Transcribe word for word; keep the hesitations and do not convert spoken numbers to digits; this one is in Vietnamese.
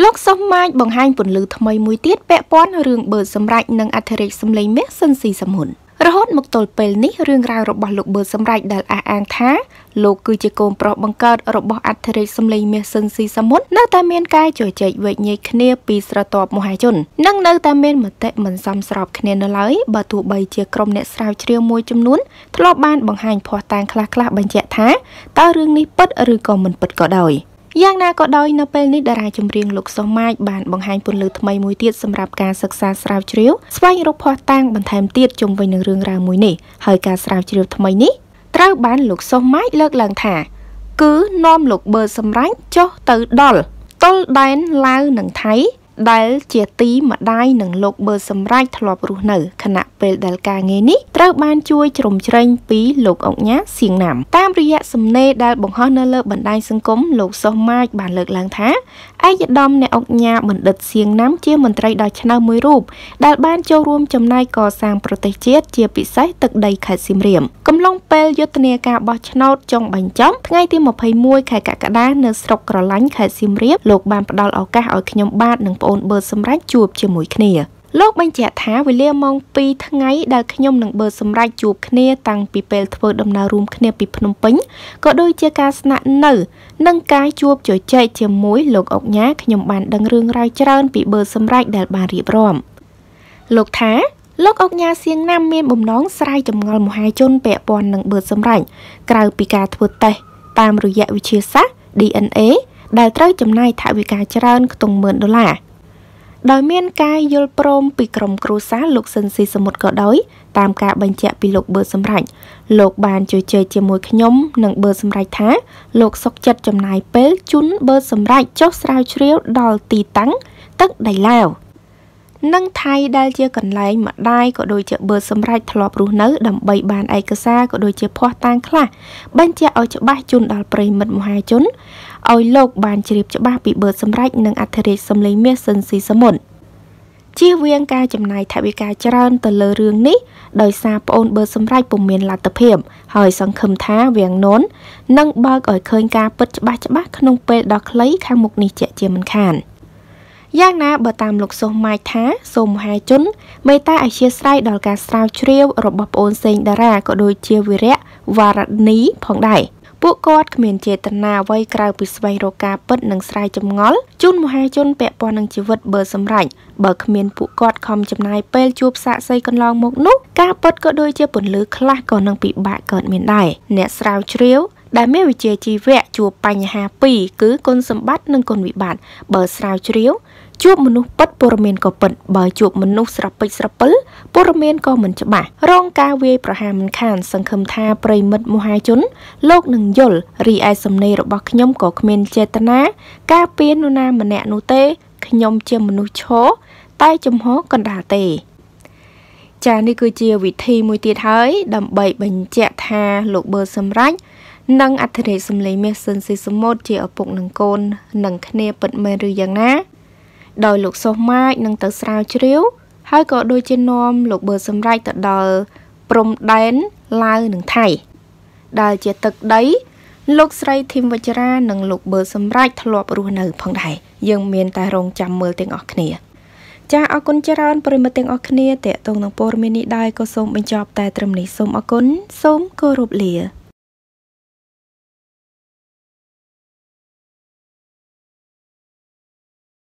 Lúc sống mai bằng hai phần lư thầm mây mùi tiết bẹ bón rừng bờ xâm rạch nâng ả thề rịch xâm lấy mét sân xì xâm hồn. Rồi hốt một tổl bèl ní rừng rào rộng bỏ lục bờ xâm rạch đàl ả án thá. Lục cư chì cồn bỏ bằng cợt rộng bỏ ả thề rịch xâm lấy mét sân xì xâm hồn. Nâng ta miên cài chổi chạy vệ nhây khnia bì sra tọp mùa hai chôn. Nâng nâng ta miên mật tệ mần xăm srop khnia nơ lái bà tụ bày chìa crom nẹ srao triêu môi châm nuôn. Thọ lọ ban bằng hành phò tàng khla khla bàn chẹ thá. Ta rừng ní bất rừng còn mình bật cỏ đời. Giang na có đôi nô bên nít đà ra chùm riêng lục xóm mai bàn bằng hành phần lư thầm mùi tiết xâm rạp ca sạc xa srao triếu. Xoay rục hoa tăng bằng thèm tiết chung với nâng rương ra mùi nỉ. Hơi ca srao triếu thầm mây ní. Trao bán lục xóm mai lợt làng thả. Cứ nom lục bờ xâm rách cho tới đol. Tol đen lao nâng thấy. Đáy chìa tí mà đáy nâng lục bờ xâm rách thọ lọp rùa nở. Khả nạ bèl đàl ca nghe ní. Trao bán chui trồng tranh bí lục ổng nhá xiềng nảm. Tam rìa xâm nê đàl bóng hóa nơ lơ bản đáy xương cống lục xông mai bản lực làng thá. Ai dạ đom nè ổng nhá bản đật xiềng nám chia mần trai đòi chá nào mùi rụp. Đàl bán châu ruông chầm nay có sang protech chết chia bị sách tực đầy khả xìm riêng. Cầm long bèl dô tê nè ca bó chá nào trong bánh chóng. Ngay tiêm một hay mùi khả cả cả đá nơ sọc cỏ lánh khả xìm riêng. Lục bàn bắt đầu áo ca ở khi nhóm bát nâng ôn bờ xâm rách chuột cho mũi khnia. Lúc bánh trẻ thá với lia mong pi tháng ngày đào khinh nhom nâng bờ xâm rách chuột khnia tăng pi pel thơ đầm na rùm khnia pi phnom penh có đôi chia ca nạn nở nâng cái chuột cho chạy cho mũi lục ốc nhá khinh nhom bàn đằng rương rau trơn bị bờ xâm rách đào bàn riệp ròm. Lục thá lúc ốc nhà xiên nam miên bùm nón sai chầm ngòi một hai chôn bẹ bòn nâng bờ xâm rách cào pi ca thưa tê tam rồi dạ với chia xác đê en a đào trơi chầm nay thả pi ca trơn tùng mượn đô la. Đòi miên cai yol prom bị crom cru xá lục sân si sầm một cỡ đói tam ca bành chạ bị lục bờ xâm rạch lục bàn chơi chơi chơi mùi nhóm nâng bờ xâm rạch thá lục sọc chật chầm này pế chún bờ xâm rạch chốc sao triếu đòi tì tắng tức đầy lao nâng thay đa chia cần lấy mà đai có đôi chợ bờ xâm rạch thọ lọp rú nớ đầm bầy bàn ai cơ xa có đôi chợ pho tang khla bành chạ ở chợ ba chun đòi prey mật mùa hai chốn. Ôi lộc bàn chìa cho ba bị bờ xâm rách nâng athere xâm lấy mê sân xì xâm mụn. Chia viên ca chầm này thả bị ca trơn tờ lơ rương ní. Đời xa bồn bờ xâm rách bùng miền là tập hiểm. Hỏi xong khâm thá viên nốn. Nâng bơ gọi khơi ca bật cho ba cho ba khăn nông bê đọc lấy khang mục này chạy chìa mình khàn. Giang na bờ tam lục xô mai thá xô mùa hai chốn. Mây ta ai chia sạch đòi ca sao triêu rồi bọc ôn xênh đá ra có đôi chia vi rẽ và rạch ní phong đại. Bộ cốt khuyên chế tần nào vây kào bị xoay rô ca bất nâng srai châm ngól. Chôn mùa hai chôn bẹ bò nâng chí vật bờ xâm rảnh. Bờ khuyên bộ cốt không châm này bèl chụp xạ xây con lòng một nút. Ca bất có đôi chế bẩn lứ khla còn nâng bị bạ cợt miền đài. Nẹ srao triếu. Đã mê vì chế chi vẹ chụp bành hà bì cứ con xâm bắt nâng con bị bản bờ srao triếu. Chụp một nút bất bồ rô có bẩn bờ chụp một nút srap bích srap bích bồ rô mên có mình chấm bả. Rong ca về pro hà mình khàn sang khâm tha prey mật mùa hai chốn. Lộc nâng dồn ri ai xâm này rồi bọc nhom có khuyên chế tân á. Ca pin nuna mình nẹt nô tê nhom chia một nút chó tay chấm hó còn đà tề. Chà ni cứ chia vị thi mùi tiệt hới đầm bậy bình chẹt tha lục bờ xâm rách. Nâng athere xâm lấy mẹ sân si xâm mốt chia ở bụng nâng côn nâng khne bật mê rư giang ná. Đòi lục xô mai nâng tớ srao triếu. Hơi có đôi trên nôm lục bờ xâm rách tớ đòi prom đen lao nâng thay. Đòi chìa tực đấy. Lúc srei thêm vật ra nâng lục bờ xâm rách thọ lọp rùa nở phong đài. Dương miền ta rong chăm mơ tiếng ọc nìa. Chà ọc con chá rôn bởi mơ tiếng ọc nìa. Tệ tông nâng bồn mê nị đai có xông bên chọc tài trầm nỉ xông ọc con xông cơ rộp lìa.